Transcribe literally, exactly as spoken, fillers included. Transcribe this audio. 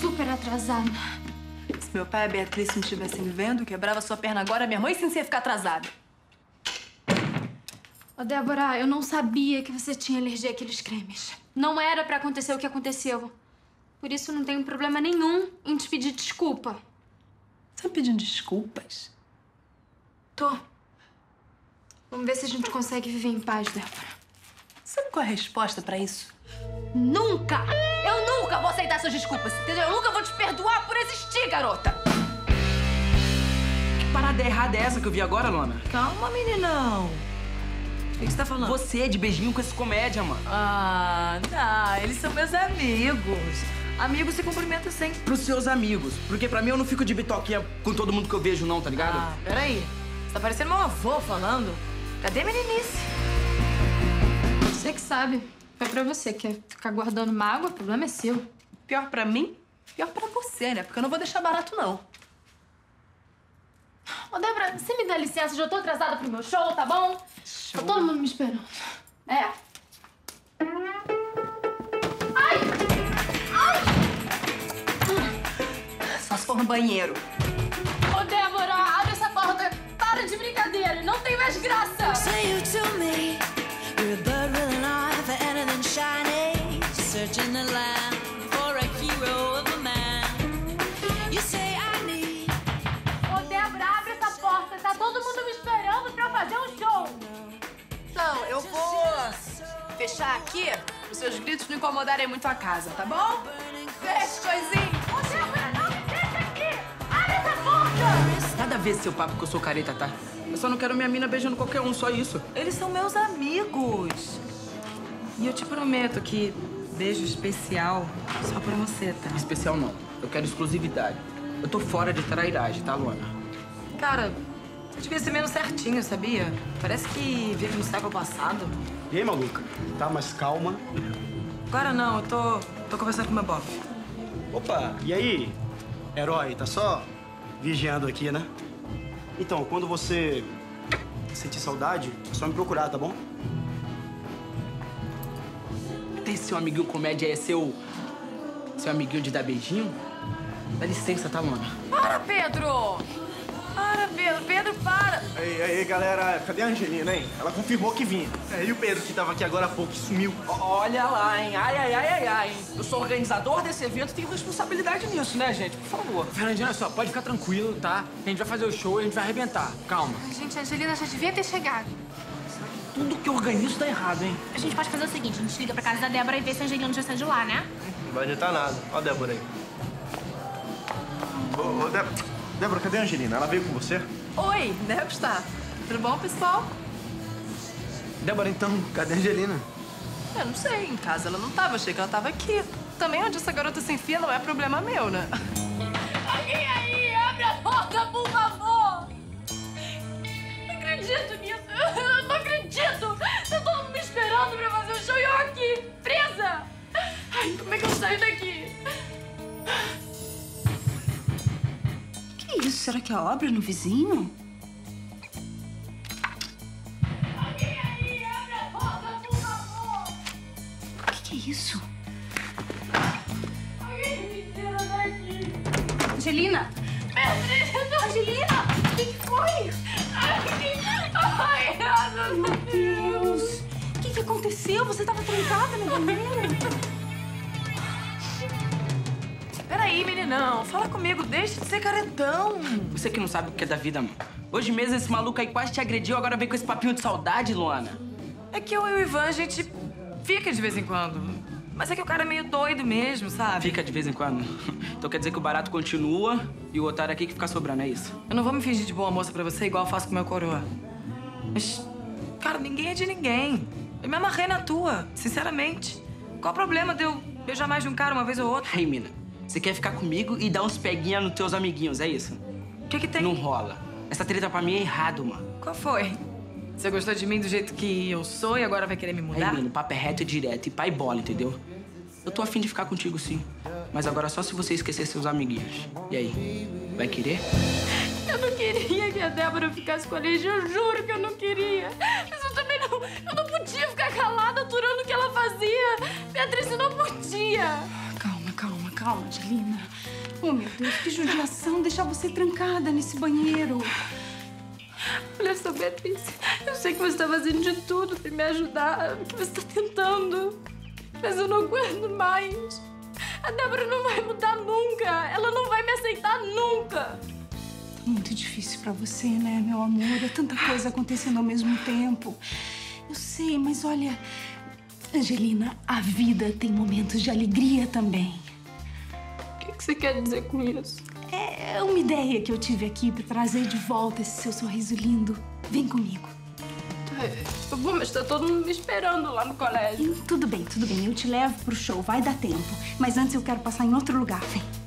super atrasada. Se meu pai e a Beatriz se estivessem vendo, quebrava sua perna agora, minha mãe sim ia ficar atrasada. Ô, Débora, eu não sabia que você tinha alergia àqueles cremes. Não era pra acontecer o que aconteceu. Por isso, não tenho problema nenhum em te pedir desculpa. Você tá pedindo desculpas? Tô. Vamos ver se a gente consegue viver em paz, Débora. Sabe qual é a resposta pra isso? Nunca! Eu nunca vou aceitar suas desculpas, entendeu? Eu nunca vou te perdoar por existir, garota! Que parada errada é essa que eu vi agora, Lona? Calma, meninão. O que você tá falando? Você, de beijinho com essa comédia, mano. Ah, não. Eles são meus amigos. Amigos se cumprimentam sempre. Pros seus amigos. Porque pra mim eu não fico de bitoquinha com todo mundo que eu vejo, não, tá ligado? Ah, peraí. Você tá parecendo meu avô falando. Cadê a meninice? Você que sabe. É pra você, quer ficar guardando mágoa, o problema é seu. Pior pra mim, pior pra você, né? Porque eu não vou deixar barato, não. Ô, Débora, você me dá licença, já tô atrasada pro meu show, tá bom? Show. Tá todo mundo me esperando. É. Ai! Ai! Só se for no banheiro. Ô, Débora, abre essa porta. Para de brincadeira, não tem mais graça. Say you to me, you're a bird with an eye. Shiny, searching the land for a hero of a man. You say I need. Ô, Débora, abre essa porta. Tá todo mundo me esperando pra eu fazer um show. Então, eu vou fechar aqui pros seus gritos não incomodarem muito a casa, tá bom? Fecha, coisinha. Ô, Débora, não me deixa aqui. Abre essa porta. Nada a ver seu papo que eu sou careta, tá? Eu só não quero minha mina beijando qualquer um, só isso. Eles são meus amigos. E eu te prometo que beijo especial só pra você, tá? Especial não. Eu quero exclusividade. Eu tô fora de trairagem, tá, Luana? Cara, você devia ser menos certinho, sabia? Parece que vive no século passado. E aí, maluca? Tá mais calma? Agora não, eu tô, tô conversando com o meu bofe. Opa, e aí? Herói, tá só vigiando aqui, né? Então, quando você sentir saudade, é só me procurar, tá bom? Esse seu amiguinho comédia é seu... seu amiguinho de dar beijinho? Dá licença, tá, Luna? Para, Pedro! Para, Pedro! Pedro, para! Aí, aí, galera, cadê a Angelina, hein? Ela confirmou que vinha. É, e o Pedro, que tava aqui agora há pouco, sumiu. Olha lá, hein? Ai, ai, ai, ai, ai, hein? Eu sou organizador desse evento, tenho responsabilidade nisso, né, gente? Por favor. Fernandina, olha só, pode ficar tranquilo, tá? A gente vai fazer o show e a gente vai arrebentar. Calma. Ai, gente, a Angelina já devia ter chegado. Tudo que eu organizo tá errado, hein? A gente pode fazer o seguinte, a gente liga pra casa da Débora e vê se a Angelina já sai de lá, né? Não vai adiantar nada. Ó a Débora aí. Ô, ô, Débora. Débora, cadê a Angelina? Ela veio com você? Oi, Débora está. Tudo bom, pessoal? Débora, então, cadê a Angelina? Eu não sei, em casa ela não tava, achei que ela tava aqui. Também onde essa garota se enfia não é problema meu, né? Alguém aí, abre a porta, por favor! Não acredito nisso. Eu não acredito! Tá todo mundo me esperando pra fazer o show e eu aqui, presa! Ai, como é que eu saio daqui? Que isso? Será que é obra no vizinho? Alguém aí, abre a porta, por favor! O que, que é isso? Alguém me tira daqui! Angelina! Beatriz! Angelina! O que, que foi? Ai, Ai, meu Deus! O que, que aconteceu? Você tava trancada na banheira? Peraí, meninão. Fala comigo. Deixa de ser caretão. Você que não sabe o que é da vida, mano. Hoje mesmo esse maluco aí quase te agrediu, agora vem com esse papinho de saudade, Luana. É que eu e o Ivan, a gente fica de vez em quando. Mas é que o cara é meio doido mesmo, sabe? Fica de vez em quando. Então quer dizer que o barato continua e o otário aqui que fica sobrando, é isso? Eu não vou me fingir de boa moça pra você igual eu faço com meu coroa. Mas, cara, ninguém é de ninguém. Eu me amarrei na tua, sinceramente. Qual o problema de eu beijar mais de um cara uma vez ou outra? Aí, mina, você quer ficar comigo e dar uns peguinha nos teus amiguinhos, é isso? O que que tem? Não rola. Essa treta pra mim é errado, mano. Qual foi? Você gostou de mim do jeito que eu sou e agora vai querer me mudar? Aí, mina, o papo é reto e direto e pai bola, entendeu? Eu tô afim de ficar contigo, sim. Mas agora só se você esquecer seus amiguinhos. E aí, vai querer? Eu não queria que a Débora ficasse com a Ligia, eu juro que eu não queria. Mas eu também não... Eu não podia ficar calada aturando o que ela fazia. Beatriz, eu não podia. Calma, calma, calma. Calma, Angelina. Oh, meu Deus, que judiação deixar você trancada nesse banheiro. Olha só, Beatriz, eu sei que você está fazendo de tudo para me ajudar, que você está tentando, mas eu não aguento mais. A Débora não vai mudar nunca, ela não vai me aceitar nunca. Tá muito difícil para você, né, meu amor? É tanta coisa acontecendo ao mesmo tempo. Eu sei, mas olha, Angelina, a vida tem momentos de alegria também. O que que você quer dizer com isso? É uma ideia que eu tive aqui pra trazer de volta esse seu sorriso lindo. Vem comigo. Eu vou, mas tá todo mundo me esperando lá no colégio. Tudo bem, tudo bem. Eu te levo pro show, vai dar tempo. Mas antes eu quero passar em outro lugar, vem.